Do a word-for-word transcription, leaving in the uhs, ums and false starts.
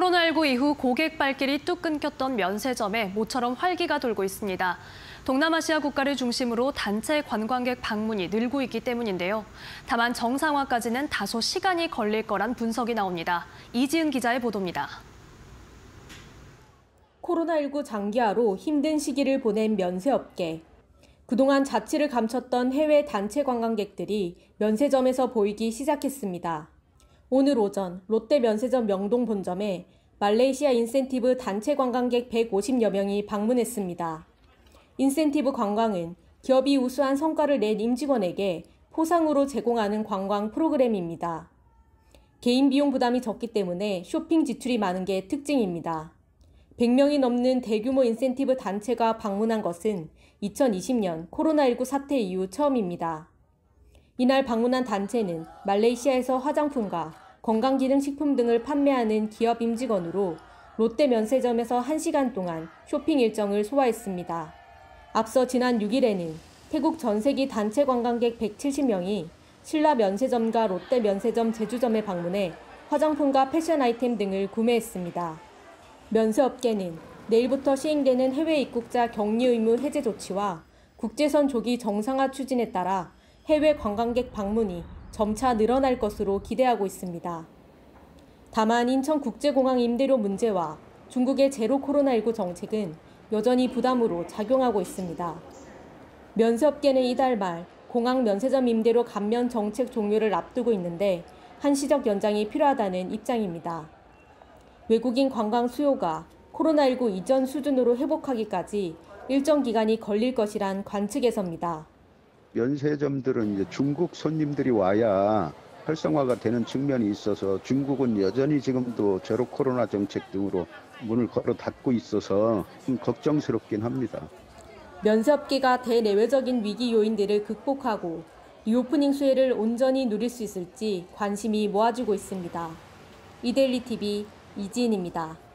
코로나 일구 이후 고객 발길이 뚝 끊겼던 면세점에 모처럼 활기가 돌고 있습니다. 동남아시아 국가를 중심으로 단체 관광객 방문이 늘고 있기 때문인데요. 다만 정상화까지는 다소 시간이 걸릴 거란 분석이 나옵니다. 이지은 기자의 보도입니다. 코로나 일구 장기화로 힘든 시기를 보낸 면세업계. 그동안 자취를 감췄던 해외 단체 관광객들이 면세점에서 보이기 시작했습니다. 오늘 오전 롯데 면세점 명동 본점에 말레이시아 인센티브 단체 관광객 백오십여 명이 방문했습니다. 인센티브 관광은 기업이 우수한 성과를 낸 임직원에게 포상으로 제공하는 관광 프로그램입니다. 개인 비용 부담이 적기 때문에 쇼핑 지출이 많은 게 특징입니다. 백 명이 넘는 대규모 인센티브 단체가 방문한 것은 이천이십 년 코로나 일구 사태 이후 처음입니다. 이날 방문한 단체는 말레이시아에서 화장품과 건강기능식품 등을 판매하는 기업 임직원으로 롯데 면세점에서 한 시간 동안 쇼핑 일정을 소화했습니다. 앞서 지난 육 일에는 태국 전세기 단체 관광객 백칠십 명이 신라 면세점과 롯데 면세점 제주점에 방문해 화장품과 패션 아이템 등을 구매했습니다. 면세업계는 내일부터 시행되는 해외 입국자 격리 의무 해제 조치와 국제선 조기 정상화 추진에 따라 해외 관광객 방문이 점차 늘어날 것으로 기대하고 있습니다. 다만 인천국제공항 임대료 문제와 중국의 제로 코로나 일구 정책은 여전히 부담으로 작용하고 있습니다. 면세업계는 이달 말 공항 면세점 임대료 감면 정책 종료를 앞두고 있는데 한시적 연장이 필요하다는 입장입니다. 외국인 관광 수요가 코로나 일구 이전 수준으로 회복하기까지 일정 기간이 걸릴 것이란 관측에서입니다. 면세점들은 이제 중국 손님들이 와야 활성화가 되는 측면이 있어서 중국은 여전히 지금도 제로 코로나 정책 등으로 문을 걸어 닫고 있어서 좀 걱정스럽긴 합니다. 면세업계가 대내외적인 위기 요인들을 극복하고 리오프닝 수혜를 온전히 누릴 수 있을지 관심이 모아지고 있습니다. 이데일리티비 이지은입니다.